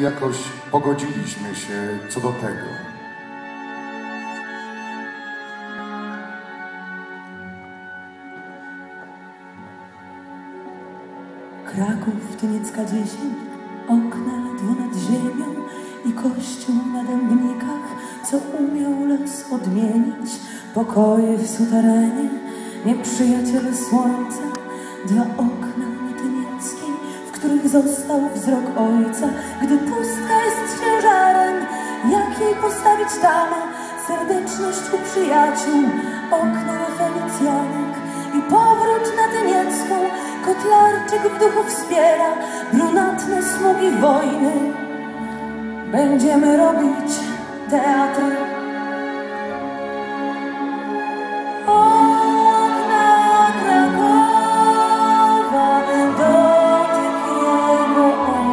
Jakoś pogodziliśmy się co do tego. Kraków, Tyniecka 10, okna ledwo nad ziemią i kościół na dębnikach, co umiał los odmienić. Pokoje w suterenie, nieprzyjaciele słońca, dwa okna na Tynieckiej, w których został wzrok ojca. Gdy pustka jest ciężarem, jak jej postawić tamę? Serdeczność u przyjaciół, okna na Felicjanek i powrót na Tyniecką. Kotlarczyk w duchu wspiera brunatne smugi wojny. Będziemy robić teatr. Okna Krakowa, dotyk jego oczu.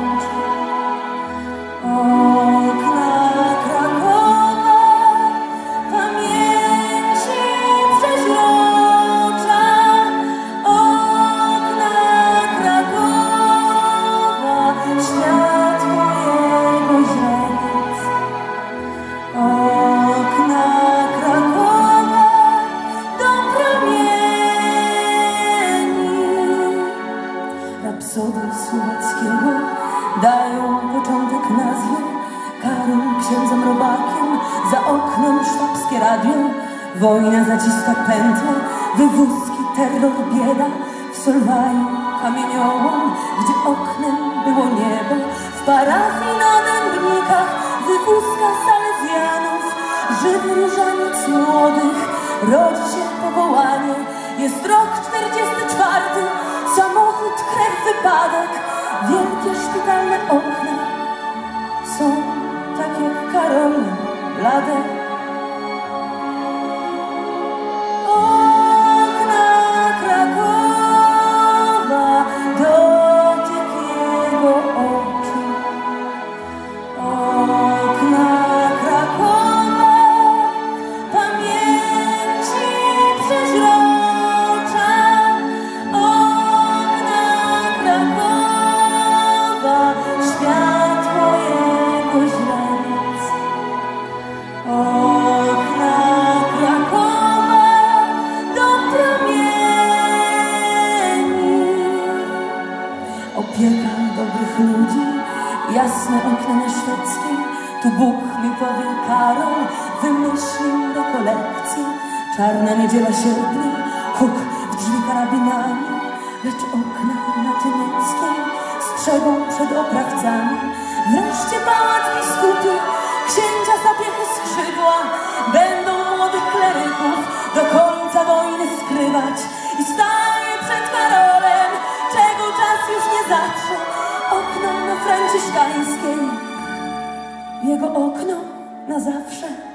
Okna Krakowa, pamięci przeźrocza. Okna Krakowa, światło jego źrenic. Okna Krakowa, dom promieni. Rapsody Słowackiego dają początek nazwie. Karą księdzem robakiem, za oknem szwabskie radio. Wojna zaciska pętlę, wywózki, terror, bieda. W Solwaju kamieniołom, gdzie oknem było niebo. W parafii na dębnikach, wywózka salezjanów. Żywy różaniec młodych, rodzi się powołanie. Jest rok 44, samochód, krew, wypadek. Wielkie szpitalne okna są tak jak Karolina, blade. Okna Krakowa, dotyk jego oczu. Okna Krakowa, pamięci przeźrocza. Okna Krakowa, światło jego źrenic. Okna Krakowa, dom promieni. Opieka dobrych ludzi, jasne okna na Szwedzkiej. Tu Bóg mi powie Karol, wymyślił rekolekcję. Czarna niedziela sierpnia, huk w drzwi karabinami. Lecz okna na Tynieckiej strzegą przed oprawcami. Wreszcie pałac biskupi, księcia zapiechy skrzydła. Będą młodych kleryków do końca wojny skrywać. I stanie przed Karolem, czego czas już nie zatrze. Okno na Franciszkańskiej, jego okno na zawsze.